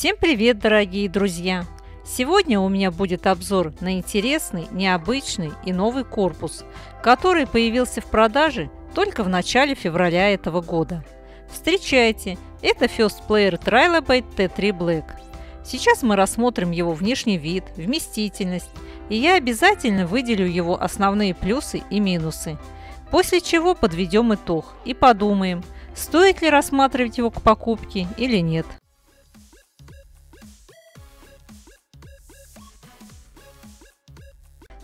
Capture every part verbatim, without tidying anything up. Всем привет, дорогие друзья! Сегодня у меня будет обзор на интересный, необычный и новый корпус, который появился в продаже только в начале февраля этого года. Встречайте, это ферст плеер Trilobite ти три Black. Сейчас мы рассмотрим его внешний вид, вместительность, и я обязательно выделю его основные плюсы и минусы, после чего подведем итог и подумаем, стоит ли рассматривать его к покупке или нет.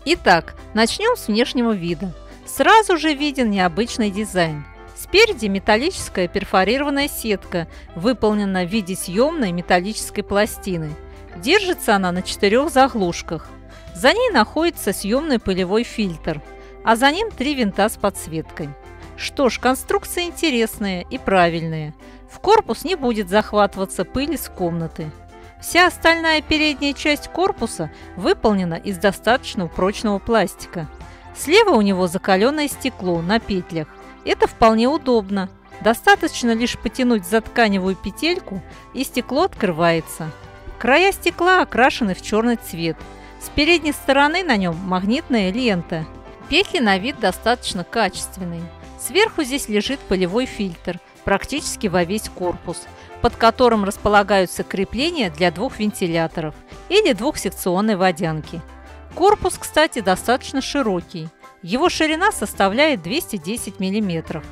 Итак, начнем с внешнего вида. Сразу же виден необычный дизайн. Спереди металлическая перфорированная сетка, выполнена в виде съемной металлической пластины. Держится она на четырех заглушках. За ней находится съемный пылевой фильтр, а за ним три винта с подсветкой. Что ж, конструкция интересная и правильная. В корпус не будет захватываться пыль из комнаты. Вся остальная передняя часть корпуса выполнена из достаточно прочного пластика. Слева у него закаленное стекло на петлях. Это вполне удобно. Достаточно лишь потянуть за тканевую петельку, и стекло открывается. Края стекла окрашены в черный цвет. С передней стороны на нем магнитная лента. Петли на вид достаточно качественные. Сверху здесь лежит пылевой фильтр, практически во весь корпус, под которым располагаются крепления для двух вентиляторов или двухсекционной водянки. Корпус, кстати, достаточно широкий. Его ширина составляет двести десять миллиметров.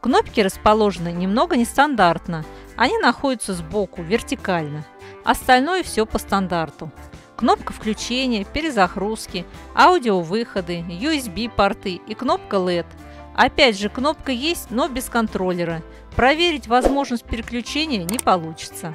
Кнопки расположены немного нестандартно. Они находятся сбоку, вертикально. Остальное все по стандарту. Кнопка включения, перезагрузки, аудиовыходы, ю эс би-порты и кнопка лед. Опять же, кнопка есть, но без контроллера. Проверить возможность переключения не получится.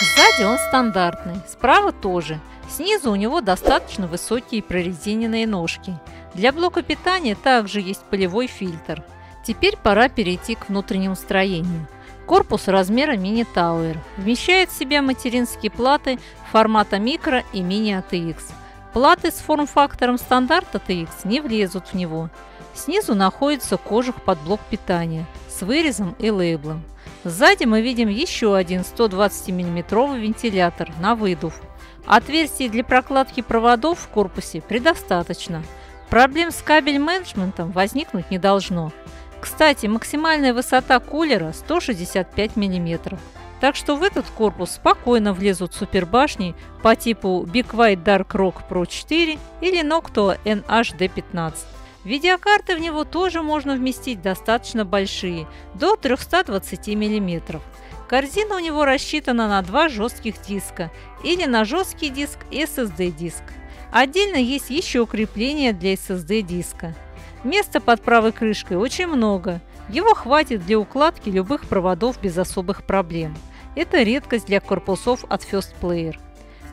Сзади он стандартный, справа тоже. Снизу у него достаточно высокие прорезиненные ножки. Для блока питания также есть пылевой фильтр. Теперь пора перейти к внутреннему строению. Корпус размера мини-тауэр. Вмещает в себя материнские платы формата микро и мини-эй ти экс. Платы с форм-фактором стандарта эй ти экс не влезут в него. Снизу находится кожух под блок питания с вырезом и лейблом. Сзади мы видим еще один сто двадцать миллиметровый вентилятор на выдув. Отверстий для прокладки проводов в корпусе предостаточно. Проблем с кабель-менеджментом возникнуть не должно. Кстати, максимальная высота кулера сто шестьдесят пять миллиметров. Так что в этот корпус спокойно влезут супербашни по типу Be Quiet Dark Rock Pro четыре или Noctua эн эйч ди пятнадцать. Видеокарты в него тоже можно вместить достаточно большие, до трёхсот двадцати миллиметров. Корзина у него рассчитана на два жестких диска или на жесткий диск и эс эс ди диск. Отдельно есть еще крепление для эс эс ди диска. Места под правой крышкой очень много. Его хватит для укладки любых проводов без особых проблем. Это редкость для корпусов от ферст плеер.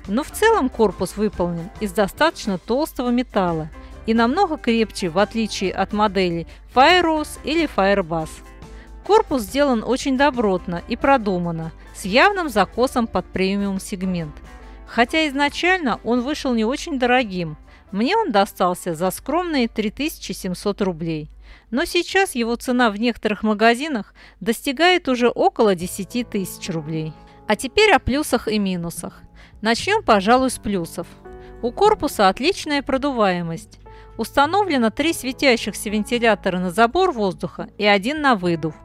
Но в целом корпус выполнен из достаточно толстого металла и намного крепче, в отличие от моделей Fire Rose или FireBus. Корпус сделан очень добротно и продуманно, с явным закосом под премиум сегмент. Хотя изначально он вышел не очень дорогим, мне он достался за скромные три тысячи семьсот рублей. Но сейчас его цена в некоторых магазинах достигает уже около десяти тысяч рублей. А теперь о плюсах и минусах. Начнем, пожалуй, с плюсов. У корпуса отличная продуваемость. Установлено три светящихся вентилятора на забор воздуха и один на выдув.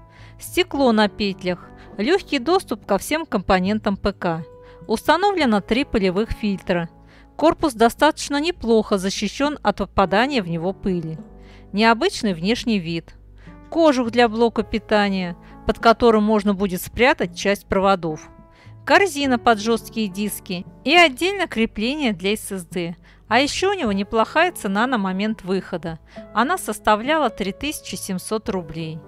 Стекло на петлях. Легкий доступ ко всем компонентам ПК. Установлено три пылевых фильтра. Корпус достаточно неплохо защищен от попадания в него пыли. Необычный внешний вид. Кожух для блока питания, под которым можно будет спрятать часть проводов. Корзина под жесткие диски и отдельно крепление для эс эс ди. А еще у него неплохая цена на момент выхода. Она составляла три тысячи семьсот рублей.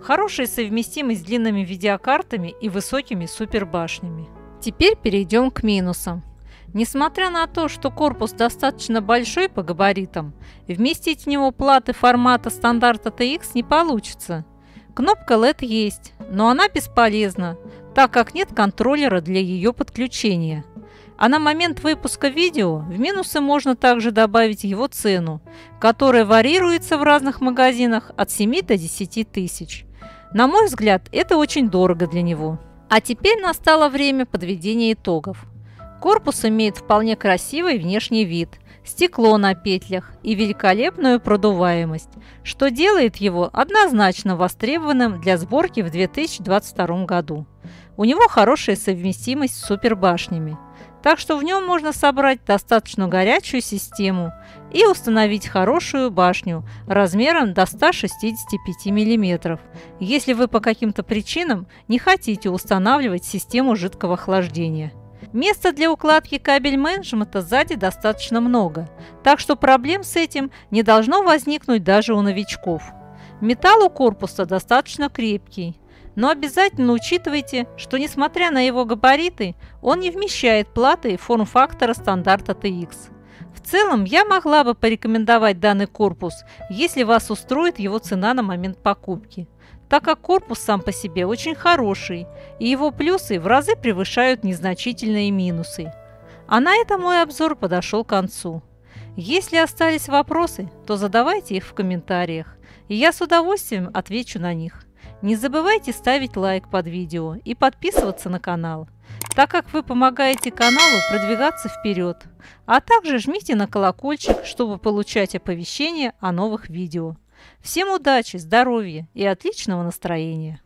Хорошая совместимость с длинными видеокартами и высокими супербашнями. Теперь перейдем к минусам. Несмотря на то, что корпус достаточно большой по габаритам, вместить в него платы формата стандарта эй ти экс не получится. Кнопка лед есть, но она бесполезна, так как нет контроллера для ее подключения. А на момент выпуска видео в минусы можно также добавить его цену, которая варьируется в разных магазинах от семи до десяти тысяч. На мой взгляд, это очень дорого для него. А теперь настало время подведения итогов. Корпус имеет вполне красивый внешний вид, стекло на петлях и великолепную продуваемость, что делает его однозначно востребованным для сборки в две тысячи двадцать втором году. У него хорошая совместимость с супербашнями, так что в нем можно собрать достаточно горячую систему и установить хорошую башню размером до ста шестидесяти пяти миллиметров, если вы по каким-то причинам не хотите устанавливать систему жидкого охлаждения. Места для укладки кабель менеджмента сзади достаточно много, так что проблем с этим не должно возникнуть даже у новичков. Металл у корпуса достаточно крепкий, но обязательно учитывайте, что несмотря на его габариты, он не вмещает платы и форм-фактора стандарта тэ икс. В целом я могла бы порекомендовать данный корпус, если вас устроит его цена на момент покупки, так как корпус сам по себе очень хороший, и его плюсы в разы превышают незначительные минусы. А на этом мой обзор подошел к концу. Если остались вопросы, то задавайте их в комментариях, и я с удовольствием отвечу на них. Не забывайте ставить лайк под видео и подписываться на канал, так как вы помогаете каналу продвигаться вперед, а также жмите на колокольчик, чтобы получать оповещения о новых видео. Всем удачи, здоровья и отличного настроения!